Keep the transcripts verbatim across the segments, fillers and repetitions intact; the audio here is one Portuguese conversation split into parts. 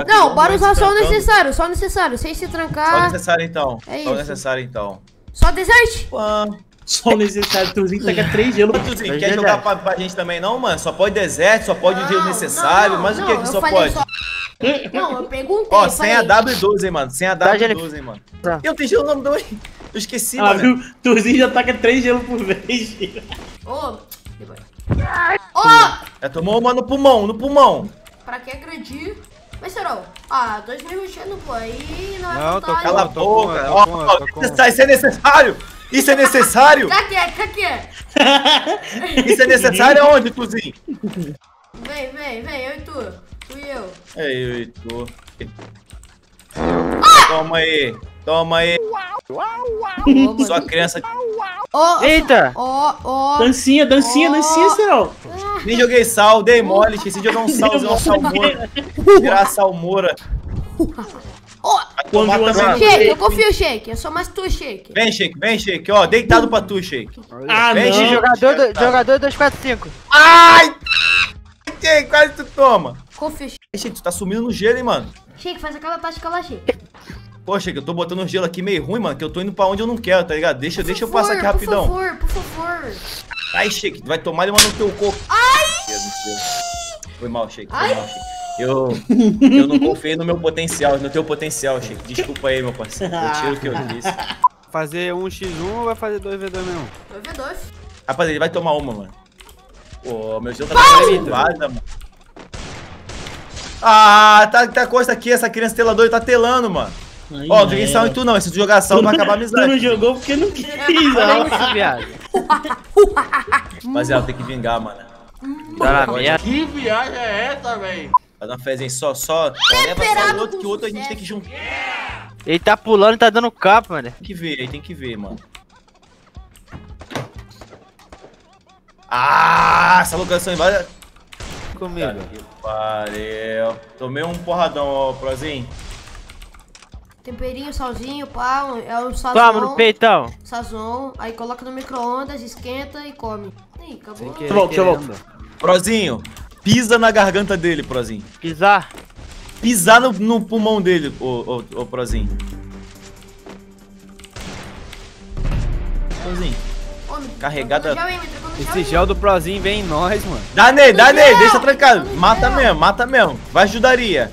ficar aqui. Não, bora usar só o necessário, só o necessário, sem se trancar. Só o necessário então. É isso. Só o necessário então. Só desert? Mano, só o necessário. Turzinho tá com três gelos. Turzinho, quer jogar pra, pra gente também não, mano? Só pode deserto, só pode o necessário. Mas o que é que só pode? Não, eu perguntei. Ó, sem a W doze, hein, mano. Sem a W doze, hein, mano. Eu deixei o nome do. Eu esqueci, mano. Turzinho já tá com três gelos por vez. Ô, ó! Já tomou uma no pulmão, no pulmão. Pra que agredir? Mas, Cerol, ah, dois mil mexendo, pô, aí não é não, vontade. Não, cala a boca. Ó, ó, ó, isso é necessário? Isso é necessário? Cá que é, cá que é. Isso é necessário aonde, Tuzinho? Vem, vem, vem, eu e tu. Tu e eu. É, eu e tu. Ah! Toma aí, toma aí. Oh, sua criança. Oh, eita! Oh, oh, dancinha, dancinha, oh, dancinha, Cerol. Nem joguei sal, dei mole, esqueci de jogar um salzão, salmoura. Tirar a salmoura. Oh, shake, eu confio, Shake. É só mais tu, Shake. Vem, Shake, vem, Shake. Ó, deitado pra tu, Shake. Ah, vem, não. Jogador, do, jogador dois quatro cinco. Ai! Shake, quase tu toma. Confio, Shake. Tu tá sumindo no gelo, hein, mano. Shake, faz aquela tática lá, Shake. Poxa, que eu tô botando o gelo aqui meio ruim, mano, que eu tô indo pra onde eu não quero, tá ligado? Deixa, por deixa favor, eu passar aqui rapidão. Por favor, por favor. Ai, Shake, vai tomar ele, mano, no teu corpo. Ai! Deus, Deus. Foi mal, Shake, foi Ai. mal, Shake. Eu, eu não confiei no meu potencial, no teu potencial, Shake. Desculpa aí, meu parceiro, eu tiro o que eu disse. Fazer um contra um ou vai fazer dois contra dois mesmo? dois contra dois. Rapaz, ele vai tomar uma, mano. Pô, meu gelo tá travada, mano. Ah, tá, tá coisa aqui, essa criança teladora tá telando, mano. Ó, oh, não joguei sal em tu não, e se tu jogar sal, tu vai acabar a amizade. Tu não jogou porque não quis, ó. Viado. Rapaziada, tem que vingar, mano. Que viagem é essa, velho? Vai dar uma fezinha só, só. Leva só o outro que o outro a gente tem que juntar. Ele tá pulando e tá dando capa, mano. Tem que ver, aí tem que ver, mano. Ah, essa locação invade. Comigo. Cara, que pariu. Tomei um porradão, ó, Prozinho. Temperinho, salzinho, pá, é o sazon. Toma no peitão. Sazon, aí coloca no micro-ondas, esquenta e come. Ih, acabou. Deixa eu voltar, deixa eu voltar. Prozinho, pisa na garganta dele, Prozinho. Pisar? Pisar no, no pulmão dele, ô, ô, ô Prozinho. Prozinho. Carregada. Esse gel do Prozinho vem em nós, mano. Dá nele, dá nele, deixa trancado. Mata mesmo, mata mesmo. Vai ajudaria.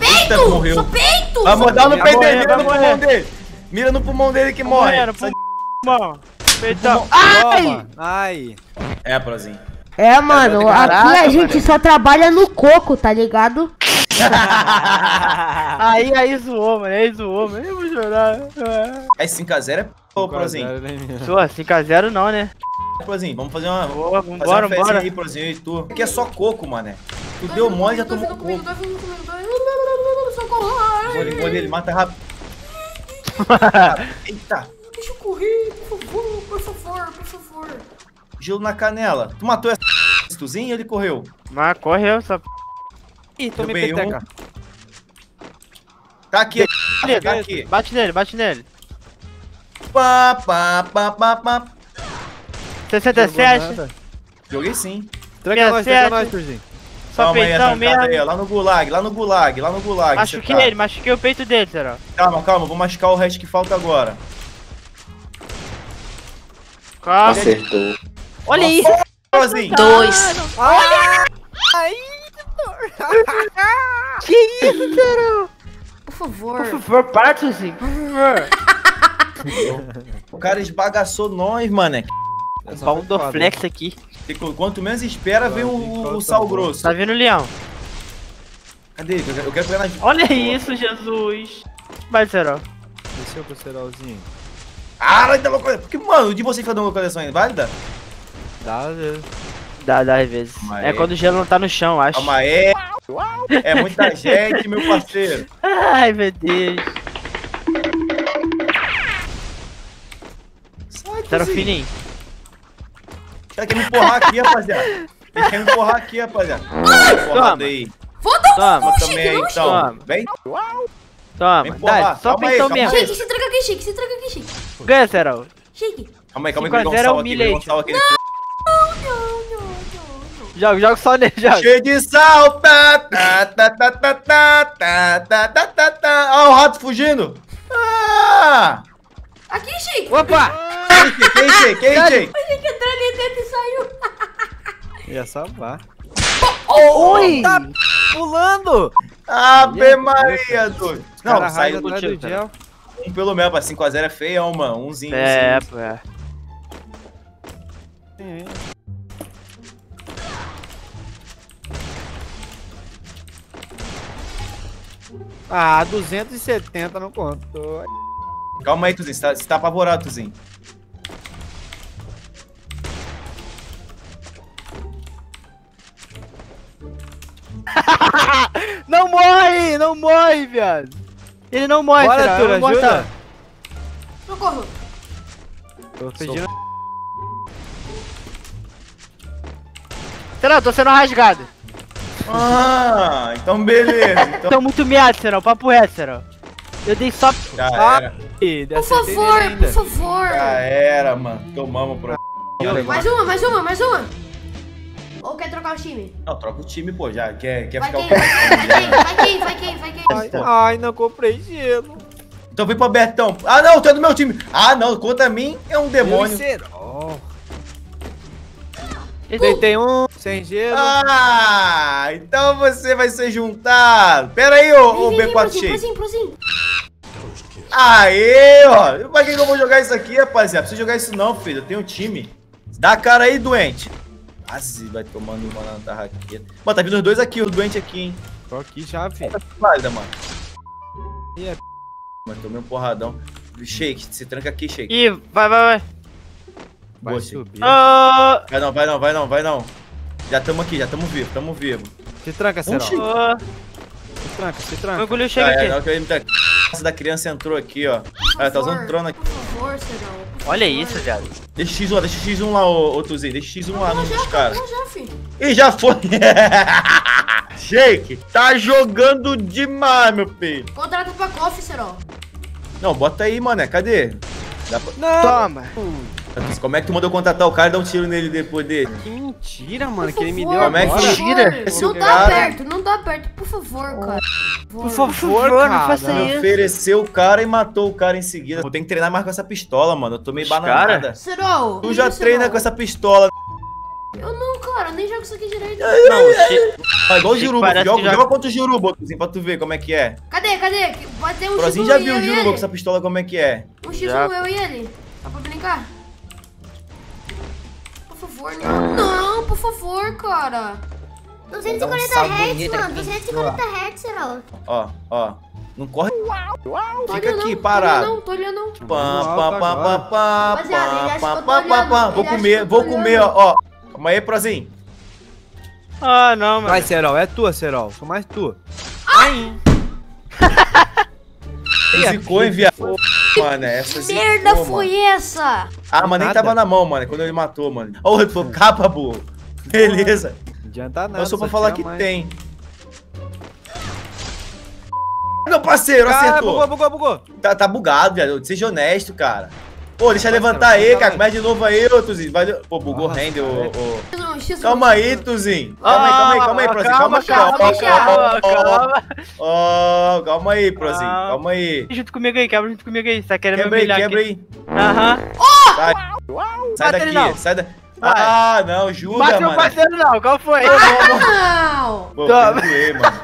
Peito! Morreu. Só peito! Vai mudar no peito dele, mira no pulmão dele! Mira no pulmão dele que morre! Mano, pulmão! Peitão! Ai! Ai! É, Prozinho. É, mano, é, caraca, aqui a gente mano. só trabalha no coco, tá ligado? aí, aí zoou, mano, aí zoou, mano, eu vou chorar. É cinco a zero, é p***, Prozinho? cinco a zero não, né? Prozinho, vamos fazer uma... Boa, vamos fazer bora, uma bora. Aí, Prozinho, e tu. Aqui é só coco, mané. Tu deu mole, já tomou coco. Mole, mole, ele mata rápido. Eita! Deixa eu correr, por favor, por favor, por favor. Gelo na canela. Tu matou essa Tuzinho e ele correu. Mas correu, essa p. Ih, tomei peteca. Tá aqui, tá aqui. Bate nele, bate nele. Pá, pá, pá, pá, pá. sessenta e sete. Joguei sim. Tranca nós, tranca nós, Tuzinho. Só peitão mesmo. Aí, lá no gulag, lá no gulag, lá no gulag. Machuquei tá. ele, machuquei o peito dele, será? Calma, calma, vou machucar o resto que falta agora. Calma. Acertou. Olha isso. Prozinho. Dois. Olha. Aí, que isso, Cerol? Por favor. Por favor, para, Tuzinho. Por favor. O cara esbagaçou nós, mano. O pau do flex aqui. Quanto menos espera, vem o, o sal grosso. Tá vindo o leão. Cadê ele? Eu quero pegar nas... Olha isso, Jesus. Vai, Cerol. Desceu pro Cerolzinho. Ah, vai dar loucura. Porque, mano, o de você fica dando localização ainda, válida? Dá, velho. Dá, dá às vezes. Calma é aí. Quando o gelo não tá no chão, acho. Calma é. É muita gente, meu parceiro. Ai, meu Deus. Cerol fininho. Ele quer me empurrar aqui, rapaziada. Ele quer me empurrar aqui, rapaziada. Toma. Aí. Vou dar um toma, também, então. Toma. Vem. Toma, dá, só pentão mesmo. Shake, se troca aqui, shake, se troca aqui, shake. Ganha, Cerol. Shake. Calma aí, calma aí, que eu humilha ele. Joga, joga só nele, joga. Cheio de sal, tá, tá, tá, tá, tá, tá, tá, tá, tá. Ó, o rato fugindo. Ah! Aqui, Chico. Opa! Quem, Chico? Quem, Chico? O Chico entrou ali dentro e saiu. Ia salvar. Oh, oi! Tá pulando! Ave Maria, doido. Não, saiu do tiro. Um pelo menos, pra cinco a zero é feião, mano. Umzinho. É, pô. Ah, duzentos e setenta não contou. Calma aí, Thurzin, você tá, você tá apavorado, Thurzin. Não morre, não morre, viado. Ele não morre, cara. Bora, Thurzin, ajuda. Socorro. Tô pedindo... Será, tô sendo rasgado. Ah, então beleza. Então... Tô muito meado, Cerol, papo reto, Cerol. Eu dei só... Já ah, era. Por favor, por favor. Já era, mano. Tomamos pro... Mais uma, mais uma, mais uma. Ou quer trocar o time? Não, troca o time, pô, já. Quer, quer vai ficar quem, o... Vai quem, vai quem, vai quem, vai quem. Ai, ai, não comprei gelo. Então vem pro Bertão. Ah, não, tu é do meu time. Ah, não, contra mim é um demônio. Cerol. trinta e um, sem gelo. Ah, então você vai ser juntado. Pera aí, ô B quatro X. Aê, ó. Pra que eu vou jogar isso aqui, rapaziada? Não precisa jogar isso não, filho. Eu tenho um time. Dá a cara aí, doente. Quase vai tomando uma na tarraqueta. Mano, tá vindo os dois aqui, o doente aqui, hein. Tô aqui já, filho. Válida, mano. E é... Mano, tomei um porradão. Shake, se tranca aqui, Shake. Ih, vai, vai, vai. Vai, boa, subir. Ah! Vai não, vai não, vai não, vai não. Já tamo aqui, já tamo vivo, tamo vivo. Se tranca, Cerol. Ah. Se tranca, se tranca. Mergulho, chega aqui. Ah, é, não, a da criança entrou aqui, ó. Ela tá usando trono aqui. Por favor, Cerol. Olha isso, viado. Deixa o X um lá, deixa o X um lá, ô, ô Thurzin. Deixa o X um não, lá, não, não dos caras. Ih, já foi. Shake, tá jogando demais, meu filho. Contrata pra coffee, Cerol. Não, bota aí, mané. Cadê? Dá pra... Não. Toma. Hum. Como é que tu mandou contratar o cara e dar um tiro nele depois dele? Que mentira, mano, que ele me deu. Como é que tira? Não dá perto, não dá perto, por favor, cara. Por favor, não faça isso. Ofereceu o cara e matou o cara em seguida. Vou ter que treinar mais com essa pistola, mano. Eu tô meio bananada. Cerol! Tu já treina com essa pistola. Eu não, cara, eu nem jogo isso aqui direito. Não, é igual o Jurubo. Joga contra o Jurubo, pra tu ver como é que é. Cadê, cadê? Pode ter um X um. O Thurzin já viu o Jurubo com essa pistola, como é que é. Um X um eu e ele. Dá pra brincar? Por favor, não. Não, por favor, cara. duzentos e quarenta hertz, mano. duzentos e quarenta hertz, Cerol. Ó, ó. Não corre. Uau, uau. Fica aqui, parado. Não, tô olhando, não. Vou comer, vou comer, ó. Calma aí, Prozinho. Ah, não, mano. Vai, Cerol. É tua, Cerol. Sou mais tua. Ai. Zicou, hein, viado. Mano, essa que merda zicou, foi mano. Essa? Ah, mas nem tava na mão, mano. Quando ele matou, mano. Ó, o outro falou, capa, burro. Beleza. Não adianta nada. Mas só pra falar que mais. Tem. Meu parceiro, cara, acertou. Bugou, bugou, bugou. Tá, tá bugado, viado. Seja honesto, cara. Pô, deixa eu levantar aí, cara. Começa de novo aí, ô Thurzin. Pô, bugou o render, ô. Calma aí, Thurzin. Calma aí, calma aí, calma aí, Prozinho. Calma, calma, calma. Ó, calma aí, Prozinho. Calma aí. Junto comigo aí, quebra junto comigo aí. Tá querendo me humilhar aqui. Quebra aí, quebra aí. Aham. Ó! Sai daqui, sai daqui. Ah, não, jura, mano. Bate meu parceiro não, qual foi? Não! Pô, perdoei, mano.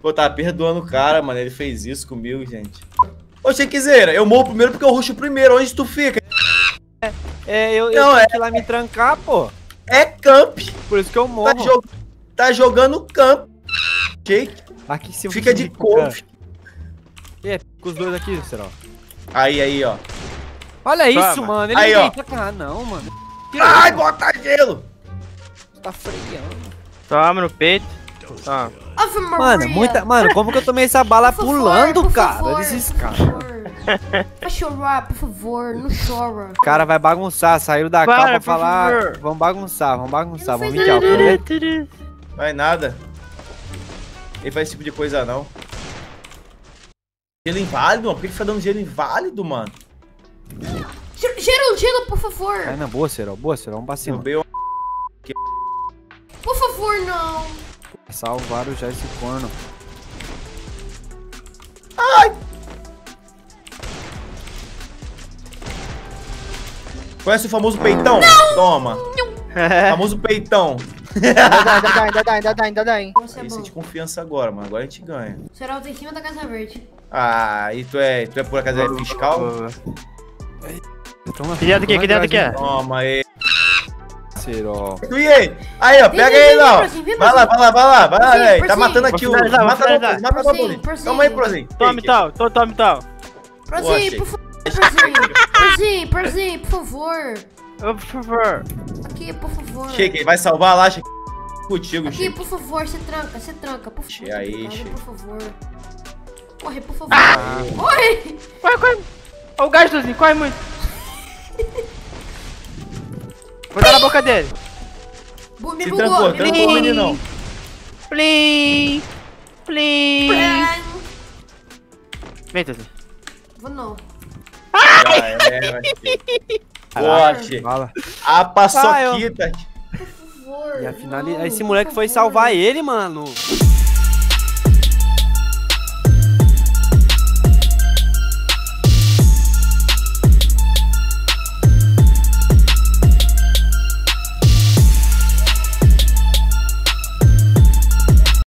Pô, tá perdoando o cara, mano. Ele fez isso comigo, gente. Ô, Shakezeira, eu morro primeiro porque eu rusho primeiro. Onde tu fica? É, é eu, eu não, tenho é, que ir lá me trancar, pô. É camp. Por isso que eu morro. Tá, jog... tá jogando camp. Shake. Aqui em cima. Fica de couve. É, fica os dois aqui, Cerol. Aí, aí, ó. Olha isso, toma. Mano. Ele aí, não ó. Tá não, mano. Tira ai, aí, bota gelo. Tá freando. Toma no peito. Tá. Mano, muita... Mano, como que eu tomei essa bala por pulando, favor, cara? Favor, desses cara. Vai chorar, por favor, não chora. O cara vai bagunçar, saiu da para, cá pra falar. Favor. Vamos bagunçar, vamos bagunçar, vamos mijar. Vai nada. Ele faz esse tipo de coisa não. Gelo inválido, mano? Por que que fica dando gelo inválido, mano? Gelo, gelo, por favor. Ai, não, boa, Cerol. Boa, Cerol. Vamos pra cima. Uma... Por favor, não. Salvaram já esse corno. Ai! Conhece o famoso peitão? Não! Toma. Não. Famoso peitão. Ainda dá, ainda dá, ainda dá, hein? Aí sente confiança agora, mano. Agora a gente ganha. O Cerol tá em cima da Casa Verde. Ah, e tu é, tu é por acaso é fiscal? Que dentro aqui, que dentro aqui. Toma aí. Cerol. E aí? Aí, ó, pega ele lá. Vai lá, vai lá, vai lá, vai lá, velho. Tá matando aqui o... Mata a bolinha. Toma aí, Prozinho. Tome tal, tome tal. Prozinho, por favor. Prozinho, Prozinho, por favor. Por favor. Aqui, por favor. Cheguei, vai salvar lá, cheguei contigo, Aqui, cheguei. por favor, você tranca, você tranca, por favor. Cheguei aí, cheguei. Por favor. Corre, por favor. Ah! Corre! Corre, corre. Olha o gás, Thurzin, corre muito. Vou dar na boca dele. Boa, me se bugou, trancou, me trancou o meninão. Plim, plim. Vem, Thurzin. Vou não. Ah, é, mas... Forte! A paçoquita! Por favor! E a final... Esse moleque foi salvar ele, mano!